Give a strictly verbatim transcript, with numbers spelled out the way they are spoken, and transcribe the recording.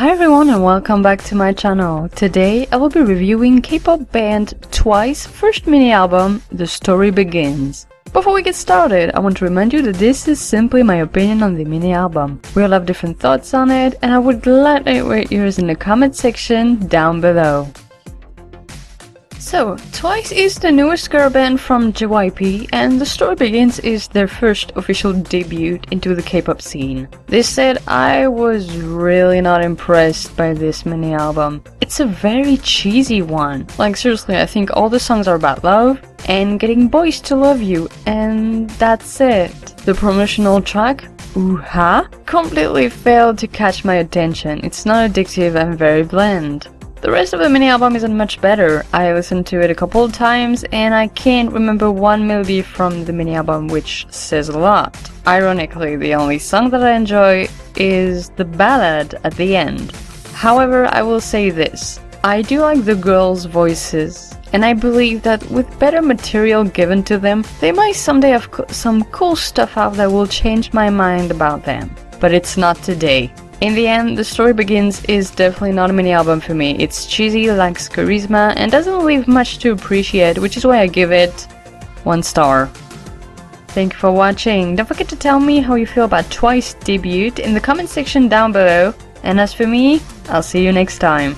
Hi everyone and welcome back to my channel. Today I will be reviewing K-pop band Twice first mini album The Story Begins. Before we get started, I want to remind you that this is simply my opinion on the mini album. We all have different thoughts on it and I would gladly read yours in the comment section down below. So, Twice is the newest girl band from J Y P and The Story Begins is their first official debut into the K-pop scene. This said, I was really not impressed by this mini album. It's a very cheesy one. Like seriously, I think all the songs are about love and getting boys to love you and that's it. The promotional track, OOH AAH, completely failed to catch my attention. It's not addictive and very bland. The rest of the mini album isn't much better. I listened to it a couple of times and I can't remember one melody from the mini album, which says a lot. Ironically, the only song that I enjoy is the ballad at the end. However, I will say this. I do like the girls' voices and I believe that with better material given to them, they might someday have co- some cool stuff out that will change my mind about them. But it's not today. In the end, The Story Begins is definitely not a mini album for me. It's cheesy, lacks charisma, and doesn't leave much to appreciate, which is why I give it one star. Thank you for watching. Don't forget to tell me how you feel about Twice's debut in the comment section down below. And as for me, I'll see you next time.